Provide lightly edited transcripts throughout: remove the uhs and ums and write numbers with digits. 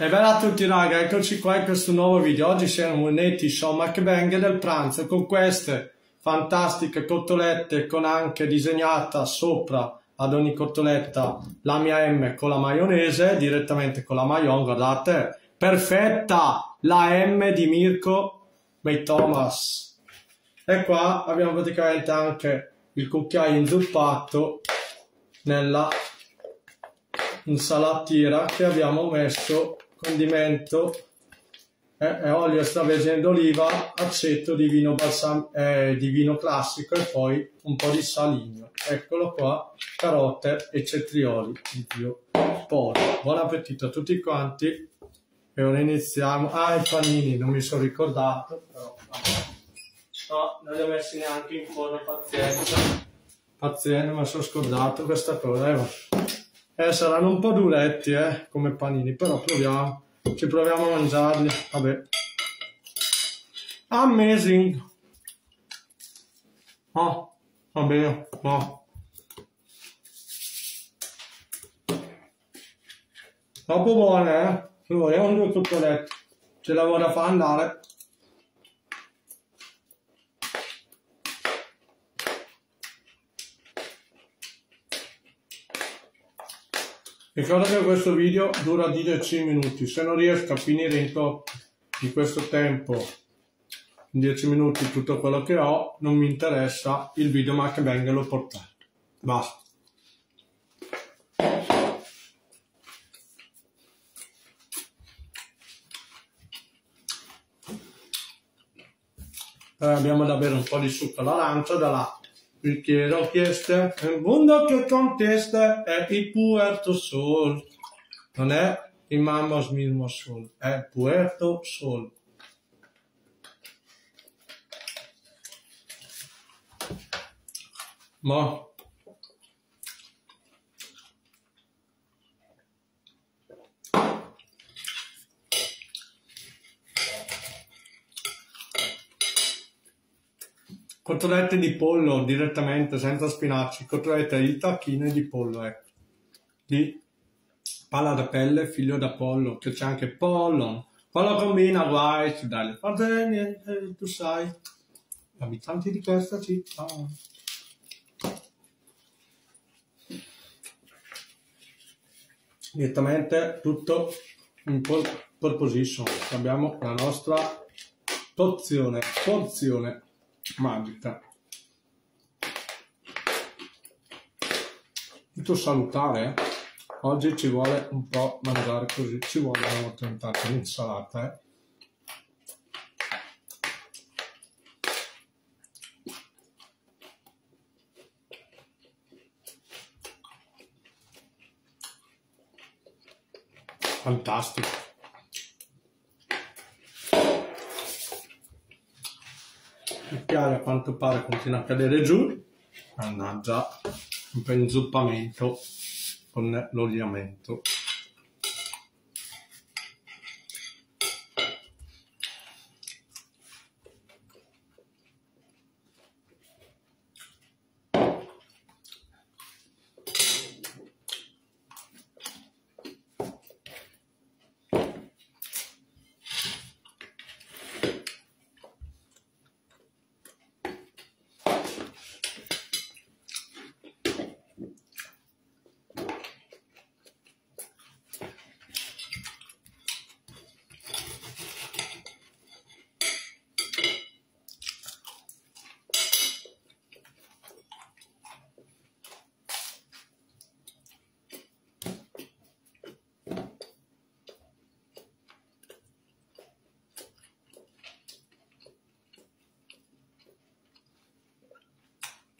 E bella a tutti raga, eccoci qua in questo nuovo video. Oggi siamo uniti al mukbang del pranzo con queste fantastiche cotolette con anche disegnata sopra ad ogni cotoletta la mia M con la maionese, direttamente con la maionese, guardate, perfetta, la M di Mirko May Thomas. E qua abbiamo praticamente anche il cucchiaio inzuppato nella insalatiera che abbiamo messo condimento, olio extravergine d'oliva, aceto di vino, di vino classico e poi un po' di saligno, eccolo qua, carote e cetrioli di Dio. Poi, buon appetito a tutti quanti e ora iniziamo. Ah, i panini, non mi sono ricordato, però no, non li ho messi neanche in forno, pazienza, pazienza, mi sono scordato questa cosa, saranno un po' duretti, come panini, però proviamo, ci proviamo a mangiarli, vabbè, amazing, oh, va bene, no, troppo buone, ci volevo due cotolette, ce la voglio far andare. Ricorda che questo video dura 10 minuti, se non riesco a finire in questo tempo, in 10 minuti tutto quello che ho, non mi interessa il video mukbang e lo portate. Basta. Abbiamo da bere un po' di succo all'arancia da là. Perché l'ho chiesto, il mondo che contesta è il Puerto Sol, non è il Mamma Smirmo Sol, è Puerto Sol. Ma cotolette di pollo direttamente, senza spinaci, cotolette di tacchine di pollo, di palla da pelle, figlio da pollo, che c'è anche pollo, pollo combina, guai, ci dai le fardelle, tu sai, gli abitanti di questa città. Direttamente tutto in pole position, abbiamo la nostra porzione magica, tutto salutare, oggi ci vuole un po' mangiare così, ci vuole una tentata di insalata, fantastico. Il cucchiaio a quanto pare continua a cadere giù, mannaggia, un po' inzuppamento con l'oliamento.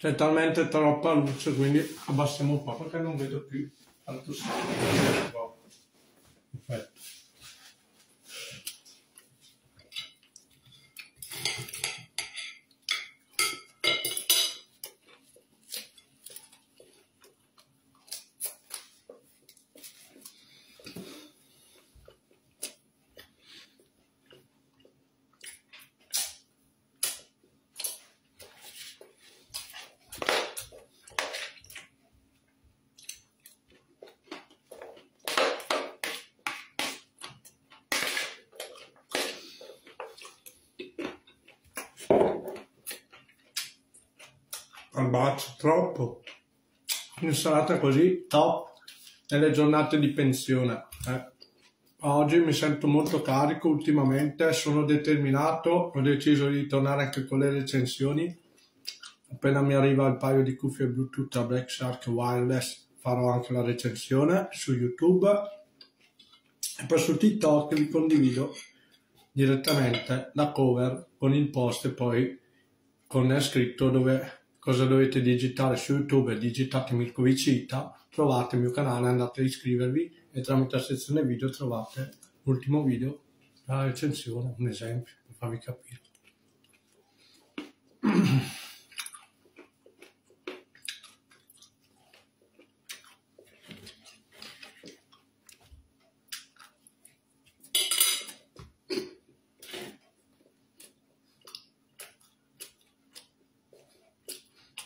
C'è talmente troppa luce, quindi abbassiamo un po' perché non vedo più tanto sale. Perfetto. al bacio, troppo. Un'insalata così, top, nelle giornate di pensione. Oggi mi sento molto carico ultimamente, sono determinato, ho deciso di tornare anche con le recensioni. Appena mi arriva il paio di cuffie Bluetooth a Black Shark Wireless farò anche la recensione su YouTube e poi su TikTok vi condivido direttamente la cover con il post e poi con scritto dove, cosa dovete digitare su YouTube. Digitate Mircovicita, trovate il mio canale, andate a iscrivervi e tramite la sezione video trovate l'ultimo video, la recensione, un esempio per farvi capire.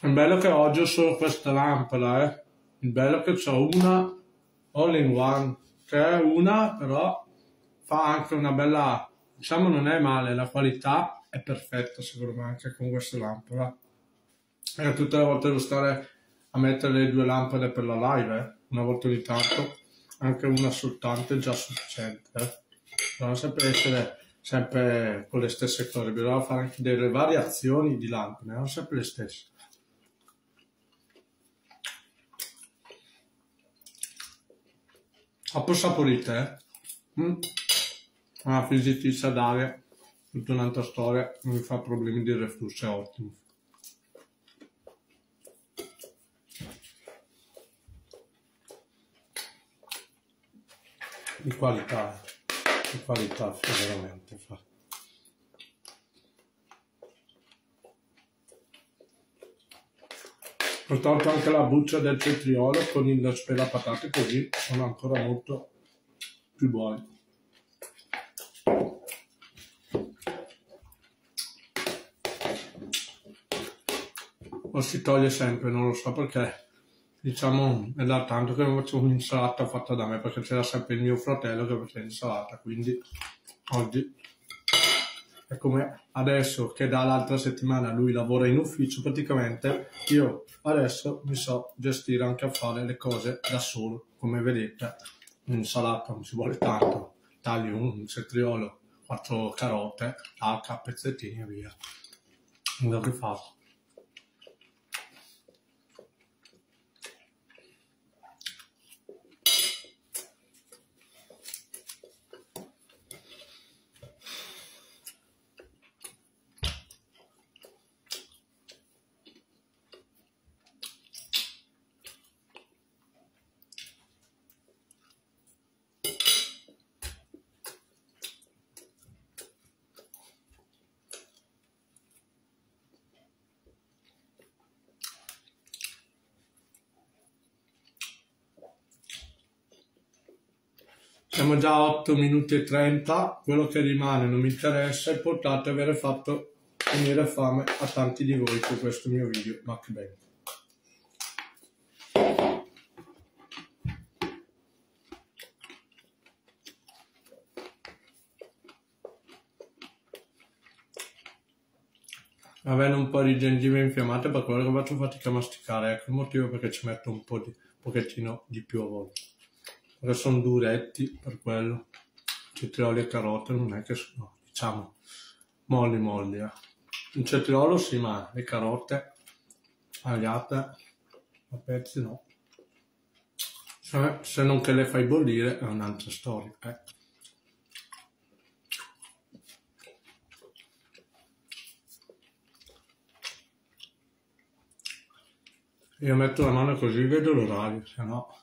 È bello che oggi ho solo questa lampada, è bello che c'ho una all in one, che è una però fa anche una bella, diciamo non è male, la qualità è perfetta secondo me anche con questa lampada. E tutte le volte devo stare a mettere le due lampade per la live, una volta ogni tanto, anche una soltanto è già sufficiente. Non sempre essere sempre con le stesse cose, bisogna fare anche delle variazioni di lampade, non sempre le stesse. Troppo saporite, Una fisitica d'aria, tutta un'altra storia, non mi fa problemi di reflusso, è ottimo. Di qualità, veramente. Portato anche la buccia del cetriolo con il spelapatate, così sono ancora molto più buoni. O si toglie sempre, non lo so perché, diciamo è da tanto che non facevo un'insalata fatta da me, perché c'era sempre il mio fratello che faceva l'insalata, quindi oggi è come adesso che dall'altra settimana lui lavora in ufficio praticamente, io adesso mi so gestire anche a fare le cose da solo, come vedete, un'insalata non ci vuole tanto, taglio un cetriolo, 4 carote, tacca, pezzettini e via, non devo rifarlo. Siamo già a 8 minuti e 30, quello che rimane non mi interessa, importante è aver fatto venire fame a tanti di voi con questo mio video mukbang. Avendo un po' di gengive infiammate per quello che faccio fatica a masticare, ecco il motivo perché ci metto un po' pochettino di più a volte. Perché sono duretti, per quello cetrioli e carote non è che sono, diciamo, molli. Il cetriolo sì, ma le carote tagliate a pezzi no. Se non che le fai bollire è un'altra storia. Io metto la mano così, vedo l'orario, se no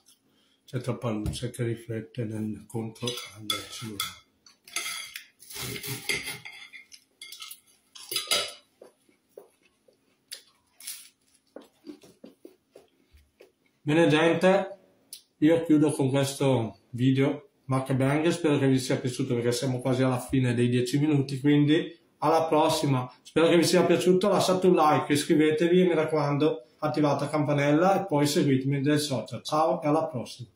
c'è troppa luce che riflette nel contro del cellulare. Bene gente, io chiudo con questo video mukbang, spero che vi sia piaciuto perché siamo quasi alla fine dei 10 minuti, quindi alla prossima. Spero che vi sia piaciuto, lasciate un like, iscrivetevi e mi raccomando attivate la campanella e poi seguitemi nei social. Ciao e alla prossima.